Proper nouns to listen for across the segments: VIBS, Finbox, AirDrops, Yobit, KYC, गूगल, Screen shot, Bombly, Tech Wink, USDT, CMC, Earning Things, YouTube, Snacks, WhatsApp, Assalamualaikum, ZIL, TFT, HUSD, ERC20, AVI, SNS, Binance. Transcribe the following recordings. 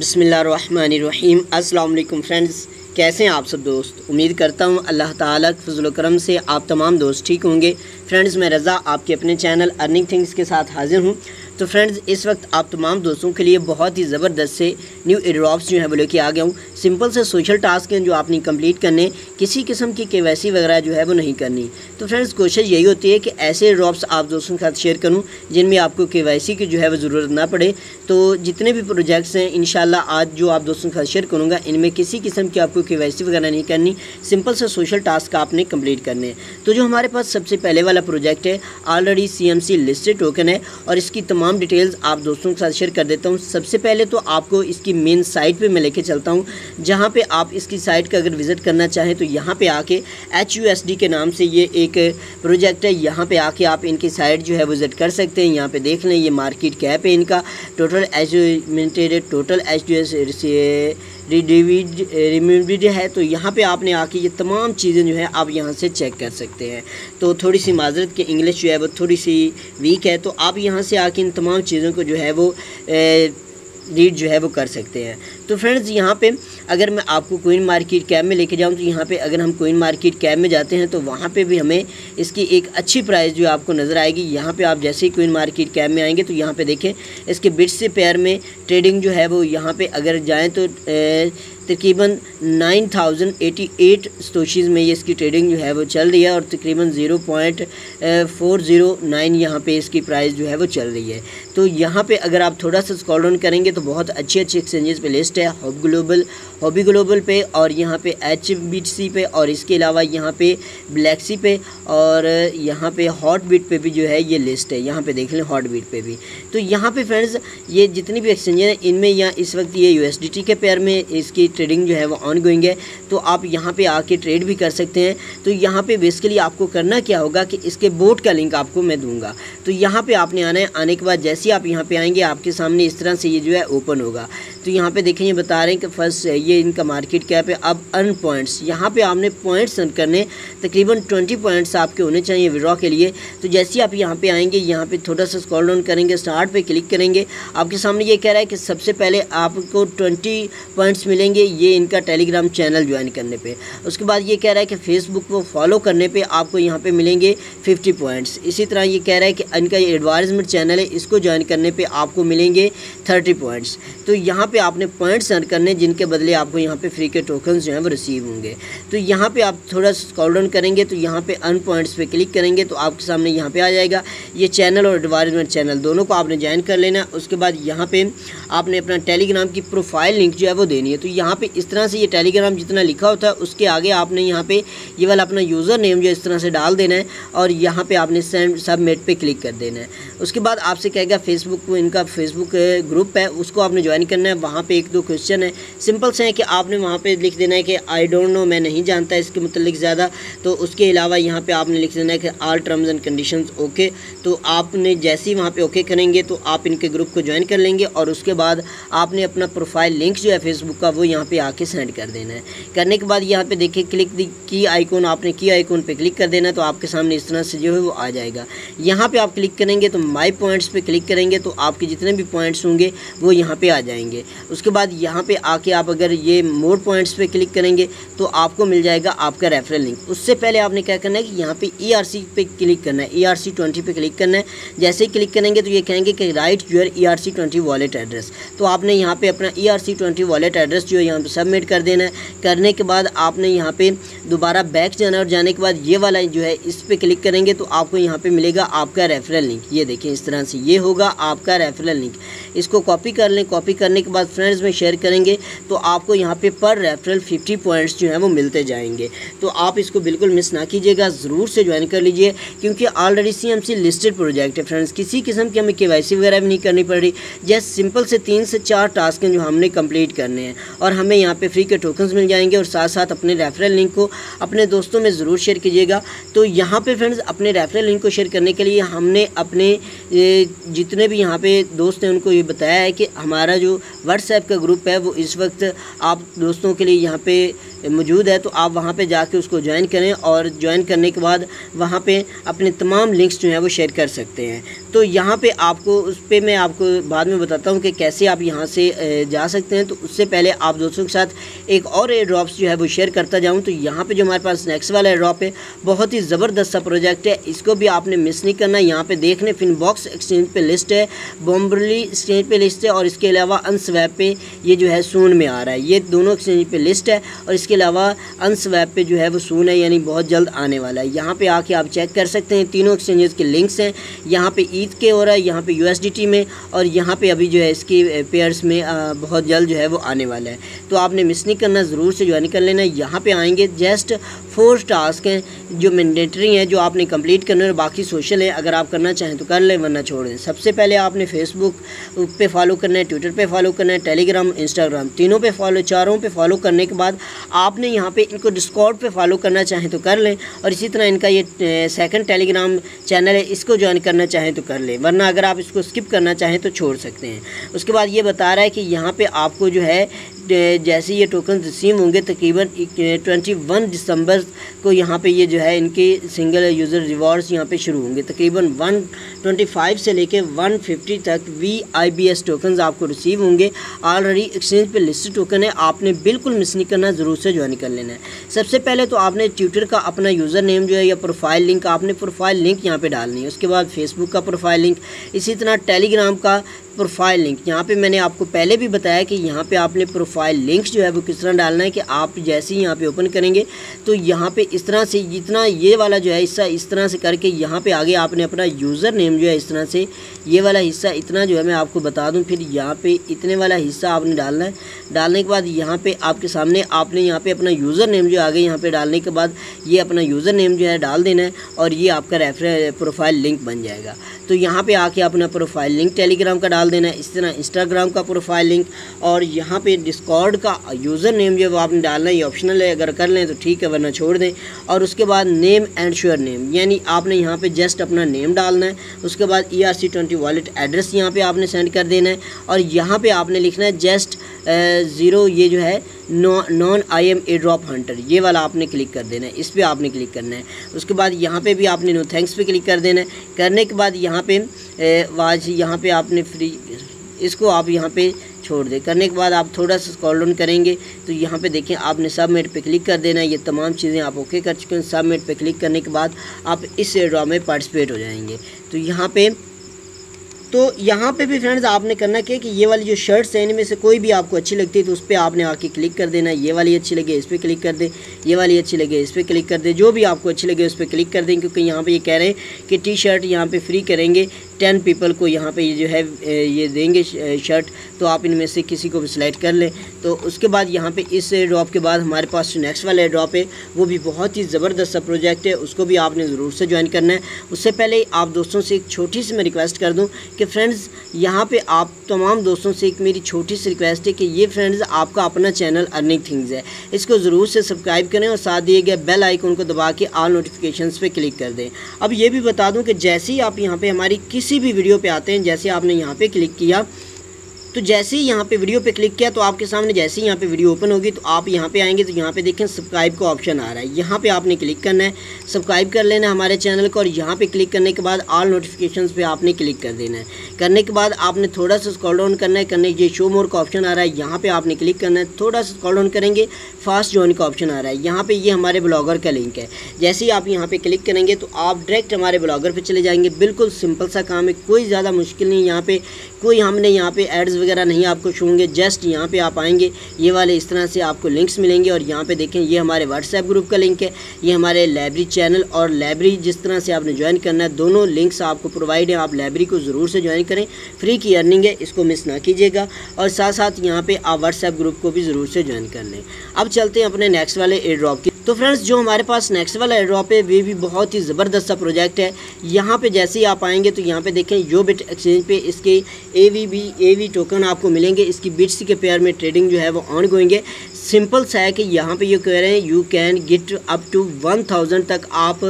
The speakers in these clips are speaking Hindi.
बिस्मिल्लाहिर्रहमानिर्रहीम। अस्सलाम वालेकुम फ्रेंड्स, कैसे हैं आप सब दोस्त। उम्मीद करता हूं अल्लाह ताला के फजल व करम से आप तमाम दोस्त ठीक होंगे। फ्रेंड्स मैं रज़ा आपके अपने चैनल अर्निंग थिंग्स के साथ हाजिर हूं। तो फ्रेंड्स इस वक्त आप तमाम दोस्तों के लिए बहुत ही ज़बरदस्त से न्यू एड्रॉप्स जो है वो लेके आ गया हूँ। सिंपल से सोशल टास्क हैं जो आपने कंप्लीट करने, किसी किस्म की केवाईसी वगैरह जो है वो नहीं करनी। तो फ्रेंड्स कोशिश यही होती है कि ऐसे एड्रॉप्स आप दोस्तों के साथ शेयर करूँ जिनमें आपको केवाईसी की जो है वो ज़रूरत ना पड़े। तो जितने भी प्रोजेक्ट्स हैं इंशाल्लाह आज जो आप दोस्तों के साथ शेयर करूँगा इनमें किसी किस्म की आपको केवाईसी वगैरह नहीं करनी, सिंपल से सोशल टास्क आपने कंप्लीट करने। तो जो हमारे पास सबसे पहले वाला प्रोजेक्ट है ऑलरेडी CMC लिस्टेड टोकन है और इसकी तमाम डिटेल्स आप दोस्तों के साथ शेयर कर देता हूं। सबसे पहले तो आपको इसकी मेन साइट पे मैं लेके चलता हूं, जहां पे आप इसकी साइट का अगर विज़िट करना चाहें तो यहां पे आके HUSD के नाम से ये एक प्रोजेक्ट है, यहां पे आके आप इनकी साइट जो है विज़िट कर सकते हैं। यहां पे देख लें ये मार्केट कैप है इनका, टोटल रिडीम्ड है। तो यहाँ पे आपने आके ये तमाम चीज़ें जो है आप यहाँ से चेक कर सकते हैं। तो थोड़ी सी माजरत के इंग्लिश जो है वो थोड़ी सी वीक है, तो आप यहाँ से आके इन तमाम चीज़ों को जो है वो रीड जो है वो कर सकते हैं। तो फ्रेंड्स यहाँ पे अगर मैं आपको कोइन मार्केट कैप में लेके जाऊँ तो यहाँ पे अगर हम कोइन मार्केट कैप में जाते हैं तो वहाँ पे भी हमें इसकी एक अच्छी प्राइस जो आपको नज़र आएगी। यहाँ पे आप जैसे ही कोइन मार्केट कैप में आएंगे तो यहाँ पे देखें इसके बिट्स से पेयर में ट्रेडिंग जो है वो यहाँ पर अगर जाएँ तो तकरीबन 9088 स्टोशीज़ में ये इसकी ट्रेडिंग जो है वो चल रही है और तकरीबन 0.409 यहाँ पे इसकी प्राइस जो है वो चल रही है। तो यहाँ पे अगर आप थोड़ा सा स्क्रॉल डाउन करेंगे तो बहुत अच्छे अच्छे एक्सचेंजेस पे लिस्ट है, हॉबी ग्लोबल पे और यहाँ पे HBSC पे और इसके अलावा यहाँ पे ब्लैक्सी पे और यहाँ पे हॉट बिट पे भी जो है ये लिस्ट है। यहाँ पे देख लें हॉट बिट पे भी। तो यहाँ पे फ्रेंड्स ये जितनी भी एक्सचेंजेज हैं इनमें यहाँ इस वक्त ये USDT के पेयर में इसकी ट्रेडिंग जो है वो ऑन गोइंग है, तो आप यहाँ पे आके ट्रेड भी कर सकते हैं। तो यहाँ पे बेसिकली आपको करना क्या होगा कि इसके बोट का लिंक आपको मैं दूंगा, तो यहाँ पे आपने आना है। आने के बाद जैसे ही आप यहाँ पे आएंगे आपके सामने इस तरह से ये जो है ओपन होगा। तो यहाँ पे देखें ये बता रहे हैं कि फर्स्ट ये इनका मार्केट कैप है। अब अर्न पॉइंट्स, यहाँ पे आपने पॉइंट्स अर्न करने, तकरीबन 20 पॉइंट्स आपके होने चाहिए विड्रॉ के लिए। तो जैसे ही आप यहाँ पे आएंगे यहाँ पे थोड़ा सा स्क्रॉल डाउन करेंगे, स्टार्ट पे क्लिक करेंगे, आपके सामने ये कह रहा है कि सबसे पहले आपको 20 पॉइंट्स मिलेंगे ये इनका टेलीग्राम चैनल ज्वाइन करने पर। उसके बाद ये कह रहा है कि फेसबुक को फॉलो करने पर आपको यहाँ पर मिलेंगे 50 पॉइंट्स। इसी तरह ये कह रहा है कि इनका ये एडवर्टाइजमेंट चैनल है, इसको ज्वाइन करने पर आपको मिलेंगे 30 पॉइंट्स। तो यहाँ पे आपने पॉइंट्स अर्न करने जिनके बदले आपको यहाँ पे फ्री के टोकन्स जो हैं वो रिसीव होंगे। तो यहाँ पे आप थोड़ा स्क्रॉल डाउन करेंगे तो यहाँ पे अर्न पॉइंट्स पे क्लिक करेंगे तो आपके सामने यहाँ पे आ जाएगा ये चैनल और एडवर्टाइजमेंट चैनल, दोनों को आपने ज्वाइन कर लेना। उसके बाद यहाँ पे आपने अपना टेलीग्राम की प्रोफाइल लिंक जो है वो देनी है। तो यहाँ पर इस तरह से ये टेलीग्राम जितना लिखा होता है उसके आगे आपने यहाँ पर ये वाला अपना यूज़र नेम जो इस तरह से डाल देना है और यहाँ पर आपने सेंड सबमिट पर क्लिक कर देना है। उसके बाद आपसे कहेगा फेसबुक को, इनका फेसबुक ग्रुप है उसको आपने ज्वाइन करना है। वहाँ पे 1-2 क्वेश्चन है, सिंपल से है कि आपने वहाँ पे लिख देना है कि आई डोंट नो, मैं नहीं जानता इसके मतलब ज़्यादा। तो उसके अलावा यहाँ पे आपने लिख देना है कि all terms and conditions okay. तो आपने जैसे ही वहाँ पे ओके करेंगे तो आप इनके ग्रुप को ज्वाइन कर लेंगे और उसके बाद आपने अपना प्रोफाइल लिंक जो है फेसबुक का वो यहाँ पर आके सेंड कर देना है। करने के बाद यहाँ पर देखिए क्लिक दी की आइकॉन, आपने की आइकॉन पर क्लिक कर देना है तो आपके सामने इस तरह से जो है वो आ जाएगा। यहाँ पर आप क्लिक करेंगे तो माई पॉइंट्स पर क्लिक करेंगे तो आपके जितने भी पॉइंट्स होंगे वो यहाँ पे आ जाएंगे। उसके बाद यहाँ पे आके आप अगर ये मोर पॉइंट्स पे क्लिक करेंगे तो आपको मिल जाएगा आपका रेफरल लिंक। उससे पहले आपने क्या करना है कि यहाँ पे ERC पे क्लिक करना है, ERC20 पे क्लिक करना है। जैसे ही क्लिक करेंगे तो ये कहेंगे कि right your ERC20 wallet address, तो आपने यहाँ पे अपना ERC20 वॉलेट एड्रेस जो है यहाँ पर सबमिट कर देना है। करने के बाद आपने यहाँ पर दोबारा बैक जाना है और जाने के बाद ये वाला जो है इस पर क्लिक करेंगे तो आपको यहाँ पर मिलेगा आपका रेफरल लिंक। ये देखें इस तरह से ये होगा आपका रेफरल लिंक, इसको कॉपी कर लें। कॉपी करने के बाद फ्रेंड्स में शेयर करेंगे तो आपको यहाँ पे पर रेफरल 50 पॉइंट्स जो हैं वो मिलते जाएंगे। तो आप इसको बिल्कुल मिस ना कीजिएगा, ज़रूर से ज्वाइन कर लीजिए क्योंकि ऑलरेडी CMC लिस्टेड प्रोजेक्ट है फ्रेंड्स। किसी किस्म की हमें KYC वगैरह भी नहीं करनी पड़ रही, जस्ट सिंपल से 3 से 4 टास्क हैं जो हमने कंप्लीट करने हैं और हमें यहाँ पर फ्री के टोकन्स मिल जाएंगे। और साथ साथ अपने रेफरल लिंक को अपने दोस्तों में ज़रूर शेयर कीजिएगा। तो यहाँ पर फ्रेंड्स अपने रेफरल लिंक को शेयर करने के लिए हमने अपने जितने भी यहाँ पे दोस्त हैं उनको ये बताया है कि हमारा जो WhatsApp का ग्रुप है वो इस वक्त आप दोस्तों के लिए यहाँ पे मौजूद है, तो आप वहाँ पे जाके उसको ज्वाइन करें और ज्वाइन करने के बाद वहाँ पे अपने तमाम लिंक्स जो हैं वो शेयर कर सकते हैं। तो यहाँ पे आपको उस पर मैं आपको बाद में बताता हूँ कि कैसे आप यहाँ से जा सकते हैं। तो उससे पहले आप दोस्तों के साथ एक और एयर ड्रॉप्स जो है वो शेयर करता जाऊँ। तो यहाँ पे जो हमारे पास स्नैक्स वाला एयर ड्रॉप है, बहुत ही ज़बरदस्त सा प्रोजेक्ट है, इसको भी आपने मिस नहीं करना। यहाँ पे देख लें, फिनबॉक्स एक्सचेंज पे लिस्ट है, बॉम्बली एक्सचेंज पे लिस्ट है और इसके अलावा अनस्वैप पे ये जो है सून में आ रहा है। ये दोनों एक्सचेंज पे लिस्ट है और इसके अलावा अनस्वैप पे जो है वो सून है, यानी बहुत जल्द आने वाला है। यहाँ पे आके आप चेक कर सकते हैं, तीनों एक्सचेंजेस के लिंक्स हैं। यहाँ पे ईद के हो रहा है, यहाँ पे USDT में और यहाँ पे अभी जो है इसकी पेयर्स में बहुत जल्द जो है वो आने वाला है। तो आपने मिस नहीं करना, ज़रूर से ज्वाइन कर लेना। यहाँ पे आएंगे जस्ट 4 टास्क हैं जो मैंडेटरी हैं, जो आपने कंप्लीट करना है, बाकी सोशल है। अगर आप करना चाहें तो कर लें, वरना छोड़ें। सबसे पहले आपने फेसबुक पे फॉलो करना है, ट्विटर पे फॉलो करना है, टेलीग्राम, इंस्टाग्राम, तीनों पे फॉलो, चारों पे फॉलो करने के बाद आपने यहाँ पे इनको डिस्कॉर्ड पे फॉलो करना चाहें तो कर लें। और इसी तरह इनका ये सेकंड टेलीग्राम चैनल है, इसको ज्वाइन करना चाहें तो कर लें, वरना अगर आप इसको स्किप करना चाहें तो छोड़ सकते हैं। उसके बाद ये बता रहा है कि यहाँ पर आपको जो है जैसे ये टोकन रिसीव होंगे तकरीबन 21 दिसंबर को, यहाँ पे ये जो है इनके सिंगल यूज़र रिवॉर्ड्स यहाँ पे शुरू होंगे। तकरीबन 125 से लेके 150 तक VIBS टोकन्स आपको रिसीव होंगे। ऑलरेडी एक्सचेंज पे लिस्टेड टोकन है, आपने बिल्कुल मिस नहीं करना, ज़रूर से ज्वाइन कर लेना है। सबसे पहले तो आपने ट्विटर का अपना यूज़र नेम जो है या प्रोफाइल लिंक, आपने प्रोफाइल लिंक यहाँ पर डालनी है। उसके बाद फेसबुक का प्रोफाइल लिंक, इसी तरह टेलीग्राम का प्रोफाइल लिंक। यहाँ पे मैंने आपको पहले भी बताया कि यहाँ पे आपने प्रोफाइल लिंक्स जो है वो किस तरह डालना है, कि आप जैसे ही यहाँ पे ओपन करेंगे तो यहाँ पे इस तरह से जितना ये वाला जो है हिस्सा इस तरह से करके यहाँ पे आगे आपने अपना यूज़र नेम जो है इस तरह से ये वाला हिस्सा इतना जो है मैं आपको बता दूँ, फिर यहाँ पर इतने वाला हिस्सा आपने डालना है। डालने के बाद यहाँ पर आपके सामने आपने यहाँ पर अपना यूज़र नेम जो आगे यहाँ पर डालने के बाद ये अपना यूज़र नेम जो है डाल देना है और ये आपका रेफर प्रोफाइल लिंक बन जाएगा। तो यहाँ पर आके अपना प्रोफाइल लिंक टेलीग्राम का डाल देना है, इस तरह इंस्टाग्राम का प्रोफाइल लिंक और यहाँ पे डिस्कॉर्ड का यूज़र नेम जो है वो आपने डालना है। ये ऑप्शनल है, अगर कर लें तो ठीक है, वरना छोड़ दें। और उसके बाद नेम एंड श्योर नेम, यानी आपने यहाँ पे जस्ट अपना नेम डालना है। उसके बाद ERC20 वॉलेट एड्रेस यहाँ पे आपने सेंड कर देना है और यहाँ पे आपने लिखना है जस्ट 0 ये जो है non IM airdrop hunter, ये वाला आपने क्लिक कर देना है, इस पर आपने क्लिक करना है। उसके बाद यहाँ पे भी आपने नो थैंक्स पे क्लिक कर देना है। करने के बाद यहाँ पे वाज यहाँ पे आपने फ्री, इसको आप यहाँ पे छोड़ दें। करने के बाद आप थोड़ा सा स्क्रॉल डाउन करेंगे तो यहाँ पे देखें आपने सबमिट पे क्लिक कर देना है। ये तमाम चीज़ें आप ओके कर चुके हैं। सबमिट पे क्लिक करने के बाद आप इस एयर ड्रॉप में पार्टिसिपेट हो जाएंगे। तो यहाँ पर भी फ्रेंड्स आपने करना क्या कि ये वाली जो शर्ट्स हैं इनमें से कोई भी आपको अच्छी लगती है तो उस पर आपने आके क्लिक कर देना। ये वाली अच्छी लगे इस पर क्लिक कर दें, ये वाली अच्छी लगे इस पर क्लिक कर दें, जो भी आपको अच्छी लगे उस पर क्लिक कर दें। क्योंकि यहाँ पे ये कह रहे हैं कि टी शर्ट यहाँ पे फ्री करेंगे 10 पीपल को, यहाँ पे ये जो है ये देंगे शर्ट, तो आप इनमें से किसी को भी सिलेक्ट कर लें। तो उसके बाद यहाँ पे इस ड्रॉप के बाद हमारे पास नेक्स्ट वाला ड्रॉप है, वो भी बहुत ही ज़बरदस्त सा प्रोजेक्ट है, उसको भी आपने ज़रूर से ज्वाइन करना है। उससे पहले आप दोस्तों से एक छोटी सी मैं रिक्वेस्ट कर दूँ कि फ्रेंड्स यहाँ पे आप तमाम दोस्तों से एक मेरी छोटी सी रिक्वेस्ट है कि ये फ्रेंड्स आपका अपना चैनल अर्निंग थिंग्स है, इसको ज़रूर से सब्सक्राइब करें और साथ दिए गए बेल आइकन को दबा के ऑल नोटिफिकेशंस पे क्लिक कर दें। अब ये भी बता दूं कि जैसे ही आप यहाँ पे हमारी किसी भी वीडियो पे आते हैं, जैसे आपने यहाँ पे क्लिक किया तो जैसे ही यहाँ पे वीडियो पे क्लिक किया तो आपके सामने जैसे ही यहाँ पे वीडियो ओपन होगी तो आप यहाँ पे आएंगे तो यहाँ पे देखें सब्सक्राइब का ऑप्शन आ रहा है, यहाँ पे आपने क्लिक करना है, सब्सक्राइब कर लेना हमारे चैनल को और यहाँ पे क्लिक करने के बाद ऑल नोटिफिकेशंस पे आपने क्लिक कर देना है। करने के बाद आपने थोड़ा सा स्क्रॉल डाउन करना है, ये शो मोर का ऑप्शन आ रहा है, यहाँ पर आपने क्लिक करना है। थोड़ा सा स्क्रॉल डाउन करेंगे, फास्ट ज्वाइन का ऑप्शन आ रहा है, यहाँ पर ये हमारे ब्लॉगर का लिंक है। जैसे ही आप यहाँ पर क्लिक करेंगे तो आप डायरेक्ट हमारे ब्लॉगर पर चले जाएंगे। बिल्कुल सिंपल सा काम है, कोई ज़्यादा मुश्किल नहीं, यहाँ पर कोई हमने यहाँ पर एड्स वगैरह नहीं आपको छूंगे। जस्ट यहाँ पे आप आएंगे, ये वाले इस तरह से आपको लिंक्स मिलेंगे और यहाँ पे देखें ये हमारे व्हाट्सएप ग्रुप का लिंक है, ये हमारे लाइब्रेरी चैनल और लाइब्रेरी जिस तरह से आपने ज्वाइन करना है, दोनों लिंक्स आपको प्रोवाइड है। आप लाइब्रेरी को ज़रूर से ज्वाइन करें, फ्री की अर्निंग है, इसको मिस ना कीजिएगा। और साथ साथ यहाँ पर आप व्हाट्सएप ग्रुप को भी ज़रूर से ज्वाइन कर लें। अब चलते हैं अपने नेक्स्ट वाले एयर ड्रॉप की। तो फ्रेंड्स जो हमारे पास स्नैक्स वाला एयरड्रॉप है वे भी बहुत ही ज़बरदस्त सा प्रोजेक्ट है। यहाँ पे जैसे ही आप आएंगे तो यहाँ पे देखें योबिट एक्सचेंज पे इसके एवी टोकन आपको मिलेंगे। इसकी बिट्स के पेयर में ट्रेडिंग जो है वो ऑन गोइंग है। सिंपल सा है कि यहाँ पे ये कह रहे हैं you can get up to 1000 तक आप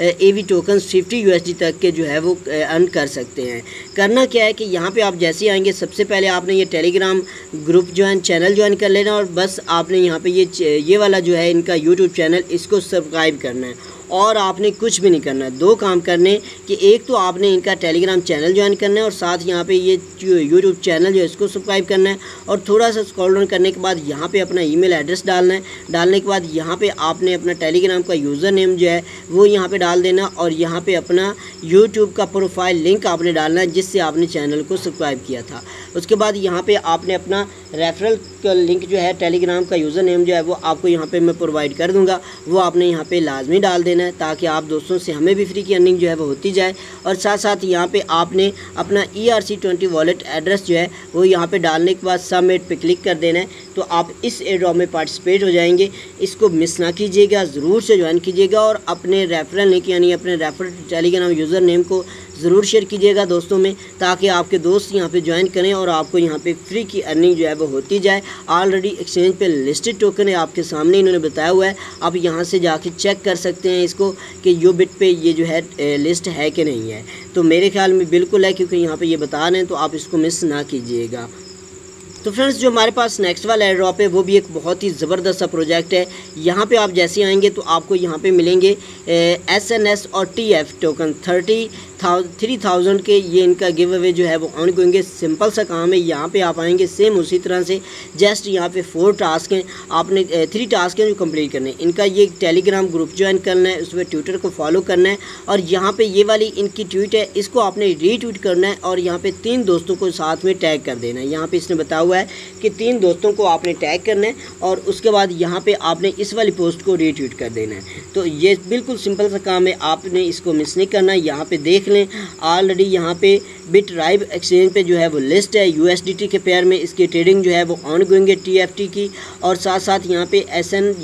एवी टोकन 50 USD तक के जो है वो अर्न कर सकते हैं। करना क्या है कि यहाँ पे आप जैसे ही आएंगे सबसे पहले आपने ये Telegram group join channel join कर लेना और बस आपने यहाँ पे ये वाला जो है इनका यूट्यूब चैनल इसको सब्सक्राइब करना है और आपने कुछ भी नहीं करना है। दो काम करने कि एक तो आपने इनका टेलीग्राम चैनल ज्वाइन करना है और साथ यहाँ पे ये यूट्यूब चैनल जो है इसको सब्सक्राइब करना है और थोड़ा सा स्क्रॉल डाउन करने के बाद यहाँ पे अपना ईमेल एड्रेस डालना है। डालने के बाद यहाँ पे आपने अपना टेलीग्राम का यूज़र नेम जो है वो यहाँ पर डाल देना और यहाँ पर अपना यूट्यूब का प्रोफाइल लिंक आपने डालना है जिससे आपने चैनल को सब्सक्राइब किया था। उसके बाद यहाँ पर आपने अपना रेफरल का लिंक जो है टेलीग्राम का यूज़र नेम जो है वो आपको यहाँ पर मैं प्रोवाइड कर दूँगा, वो आपने यहाँ पर लाजमी डाल देना है ताकि आप दोस्तों से हमें भी फ्री की अर्निंग जो है वो होती जाए। और साथ साथ यहाँ पे आपने अपना ERC20 वॉलेट एड्रेस जो है वो यहाँ पे डालने के बाद सबमिट पे क्लिक कर देना है तो आप इस एयरड्रॉप में पार्टिसिपेट हो जाएंगे। इसको मिस ना कीजिएगा, ज़रूर से ज्वाइन कीजिएगा और अपने रेफरल लिंक यानी अपने रेफरल टेलीग्राम यूज़र नेम को ज़रूर शेयर कीजिएगा दोस्तों में ताकि आपके दोस्त यहाँ पे ज्वाइन करें और आपको यहाँ पे फ्री की अर्निंग जो है वो होती जाए। ऑलरेडी एक्सचेंज पे लिस्टेड टोकन है आपके सामने इन्होंने बताया हुआ है, आप यहाँ से जाके चेक कर सकते हैं इसको कि योबिट पे ये जो है लिस्ट है कि नहीं है। तो मेरे ख्याल में बिल्कुल है क्योंकि यहाँ पर ये बता रहे हैं तो आप इसको मिस ना कीजिएगा। तो फ्रेंड्स जो हमारे पास नेक्स्ट वाला एयरड्रॉप है वो भी एक बहुत ही ज़बरदस्त सा प्रोजेक्ट है। यहाँ पे आप जैसे आएंगे तो आपको यहाँ पे मिलेंगे SNS और TF टोकन 3,000 के, ये इनका गिव अवे जो है वो ऑन करेंगे। सिंपल सा काम है, यहाँ पे आप आएंगे सेम उसी तरह से जस्ट यहाँ पे 4 टास्क हैं, आपने 3 टास्क हैं जो कंप्लीट करने हैं। इनका ये टेलीग्राम ग्रुप ज्वाइन करना है, उसमें ट्विटर को फॉलो करना है और यहाँ पे ये वाली इनकी ट्वीट है इसको आपने रीट्वीट करना है और यहाँ पे 3 दोस्तों को साथ में टैग कर देना है। यहाँ पर इसने बताया हुआ है कि 3 दोस्तों को आपने टैग करना है और उसके बाद यहाँ पर आपने इस वाली पोस्ट को रीट्वीट कर देना है। तो ये बिल्कुल सिंपल सा काम है, आपने इसको मिस नहीं करना है। यहाँ पर देख लें ऑलरेडी यहाँ पे बिट राइब एक्सचेंज पे जो है वो लिस्ट है, USDT के पेयर में इसकी ट्रेडिंग जो है वो ऑन गोइंग है TFT की और साथ साथ यहाँ पे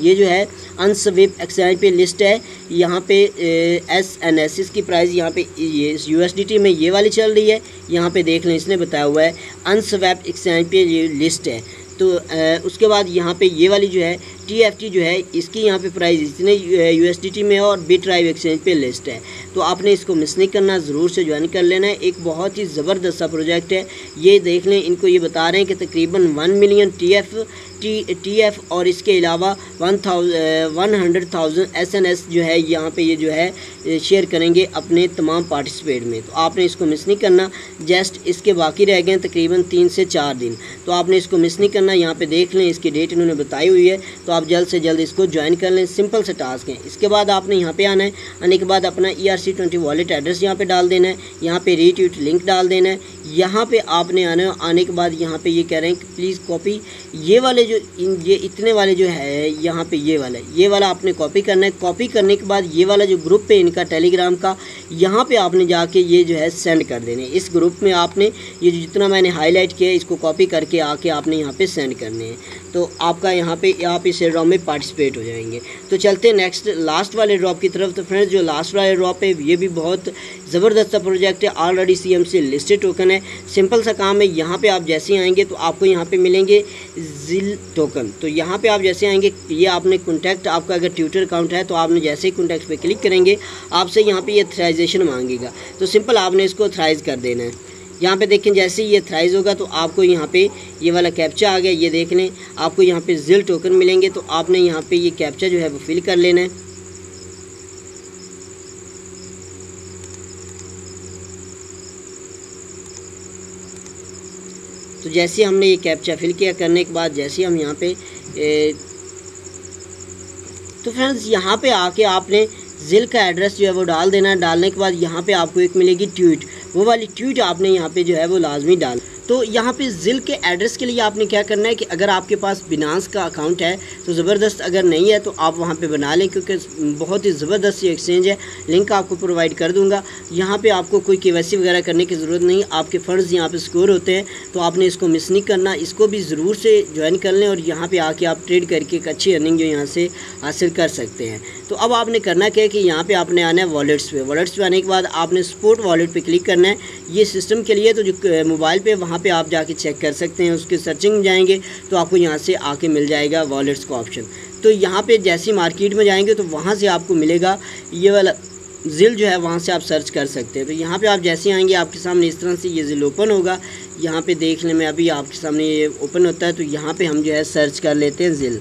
ये जो है अनस्विप एक्सचेंज पे लिस्ट है। यहाँ पे SNS इसकी प्राइस यहाँ पे ये USDT में ये वाली चल रही है, यहाँ पे देख लें इसने बताया हुआ है अनस्वैप एक्सचेंज पे ये लिस्ट है। तो उसके बाद यहाँ पे ये वाली जो है TFT जो है इसकी यहाँ पे प्राइस इतने USDT में और बिट राइब एक्सचेंज पे लिस्ट है। तो आपने इसको मिस नहीं करना, ज़रूर से ज्वाइन कर लेना है। एक बहुत ही ज़बरदस्त सा प्रोजेक्ट है, ये देख लें इनको ये बता रहे हैं कि तकरीबन 1 मिलियन TF और इसके अलावा 100,000 SNS जो है यहाँ पे ये जो है शेयर करेंगे अपने तमाम पार्टिसिपेट में। तो आपने इसको मिस नहीं करना, जस्ट इसके बाकी रह गए तकरीबन 3 से 4 दिन, तो आपने इसको मिस नहीं करना। यहाँ पे देख लें इसकी डेट इन्होंने बताई हुई है तो आप जल्द से जल्द इसको ज्वाइन कर लें, सिंपल से टास्क है। इसके बाद आपने यहाँ पे आना है, आने के बाद अपना ERC20 वॉलेट एड्रेस यहाँ पे डाल देना है, यहाँ पे रीट्वीट लिंक डाल देना है, यहाँ पे आपने आना है। आने के बाद यहाँ पे ये कह रहे हैं कि प्लीज़ कॉपी ये वाले जो ये इतने वाले जो है यहाँ पे ये वाला आपने कॉपी करना है। कॉपी करने के बाद ये वाला जो ग्रुप है इनका टेलीग्राम का, यहाँ पे आपने जाके ये जो है सेंड कर देने। इस ग्रुप में आपने ये जितना मैंने हाईलाइट किया है इसको कॉपी करके आके आपने यहाँ पे सेंड करने हैं तो आपका यहाँ पे आप इस एयरड्रॉप में पार्टिसिपेट हो जाएंगे। तो चलते हैं नेक्स्ट लास्ट वाले एयरड्रॉप की तरफ। तो फ्रेंड्स जो लास्ट वाला एयरड्रॉप है ये भी बहुत ज़बरदस्त प्रोजेक्ट है, ऑलरेडी CMC लिस्टेड टोकन है। सिंपल सा काम है, यहाँ पे आप जैसे आएंगे तो आपको यहाँ पे मिलेंगे ZIL टोकन। तो यहाँ पे आप जैसे आएंगे ये आपने कॉन्टैक्ट आपका अगर ट्विटर अकाउंट है तो आपने जैसे ही कॉन्टैक्ट पे क्लिक करेंगे आपसे यहाँ पे ये ऑथराइजेशन मांगेगा, तो सिंपल आपने इसको ऑथराइज कर देना है। यहाँ पे देखें जैसे ही ये थ्राइज होगा तो आपको यहाँ पे ये वाला कैप्चा आ गया, ये देख लें आपको यहाँ पे ZIL टोकन मिलेंगे। तो आपने यहाँ पे ये कैप्चा जो है वो फिल कर लेना है। तो जैसे हमने ये कैप्चा फिल किया करने के बाद जैसे हम यहाँ पे तो फ्रेंड्स यहाँ पे आके आपने ZIL का एड्रेस जो है वो डाल देना है। डालने के बाद यहाँ पे आपको एक मिलेगी ट्वीट, वो वाली ट्वीट आपने यहाँ पे जो है वो लाजमी डाल। तो यहाँ पे ZIL के एड्रेस के लिए आपने क्या करना है कि अगर आपके पास Binance का अकाउंट है तो ज़बरदस्त, अगर नहीं है तो आप वहाँ पे बना लें, क्योंकि बहुत ही ज़बरदस्त ये एक्सचेंज है। लिंक आपको प्रोवाइड कर दूंगा। यहाँ पे आपको कोई KYC वगैरह करने की ज़रूरत नहीं, आपके फ़ंड्स यहाँ पे स्कोर होते हैं, तो आपने इसको मिस नहीं करना, इसको भी ज़रूर से ज्वाइन कर लें और यहाँ पर आके आप ट्रेड करके एक अच्छी अर्निंग जो यहाँ से हासिल कर सकते हैं। तो अब आपने करना क्या है कि यहाँ पे आपने आना है वॉलेट्स पे। वॉलेट्स पे आने के बाद आपने स्पोर्ट वॉलेट पे क्लिक करना है, ये सिस्टम के लिए, तो जो मोबाइल पे वहाँ पे आप जाके चेक कर सकते हैं, उसके सर्चिंग में जाएंगे तो आपको यहाँ से आके मिल जाएगा वॉलेट्स का ऑप्शन। तो यहाँ पे जैसे मार्केट में जाएंगे तो वहाँ से आपको मिलेगा ये वाला ZIL जो है, वहाँ से आप सर्च कर सकते हैं। तो यहाँ पे आप जैसे आएंगे आपके सामने इस तरह से ये ZIL ओपन होगा, यहाँ पर देखने में अभी आपके सामने ये ओपन होता है। तो यहाँ पर हम जो है सर्च कर लेते हैं ZIL,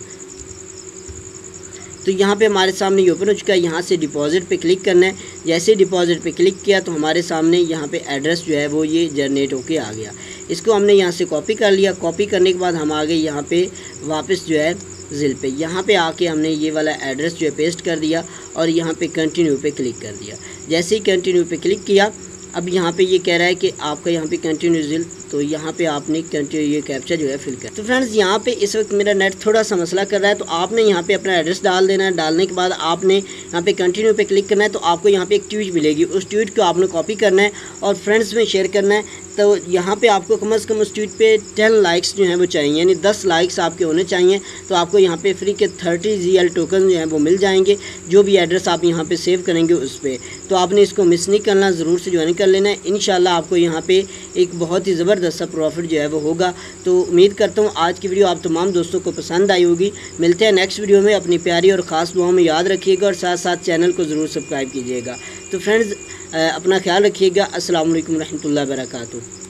तो यहाँ पे हमारे सामने ये ओपन हो चुका है। यहाँ से डिपॉजिट पे क्लिक करना है, जैसे डिपॉजिट पे क्लिक किया तो हमारे सामने यहाँ पे एड्रेस जो है वो ये जनरेट होके आ गया। इसको हमने यहाँ से कॉपी कर लिया, कॉपी करने के बाद हम आ गए यहाँ पे वापस जो है ZIL पे। यहाँ पे आके हमने ये वाला एड्रेस जो है पेस्ट कर दिया और यहाँ पे कंटिन्यू पे क्लिक कर दिया। जैसे ही कंटिन्यू पे क्लिक किया, अब यहाँ पे ये कह रहा है कि आपका यहाँ पे कंटिन्यू ZIL, तो यहाँ पे आपने कंटिन्यू ये कैप्चा जो है फिल कर। तो फ्रेंड्स यहाँ पे इस वक्त मेरा नेट थोड़ा सा मसला कर रहा है, तो आपने यहाँ पे अपना एड्रेस डाल देना है। डालने के बाद आपने यहाँ पे कंटिन्यू पे क्लिक करना है, तो आपको यहाँ पे एक ट्वीट मिलेगी, उस ट्वीट को आपने कॉपी करना है और फ्रेंड्स में शेयर करना है। तो यहाँ पे आपको कम से कम उस ट्वीट पे 10 लाइक्स जो हैं वो चाहिए, यानी 10 लाइक्स आपके होने चाहिए। तो आपको यहाँ पे फ्री के 30 ZIL टोकन जो हैं वो मिल जाएंगे, जो भी एड्रेस आप यहाँ पे सेव करेंगे उस पर। तो आपने इसको मिस नहीं करना, ज़रूर से ज्वाइन कर लेना है। इंशाल्लाह आपको यहाँ पे एक बहुत ही ज़बरदस्त प्रॉफिट जो है वो होगा। तो उम्मीद करता हूँ आज की वीडियो आप तमाम दोस्तों को पसंद आई होगी। मिलते हैं नेक्स्ट वीडियो में, अपनी प्यारी और ख़ास दुआओं में याद रखिएगा और साथ साथ चैनल को ज़रूर सब्सक्राइब कीजिएगा। तो फ्रेंड्स अपना ख्याल रखिएगा। अस्सलामु अलैकुम रहमतुल्लाहि व बरकातहू।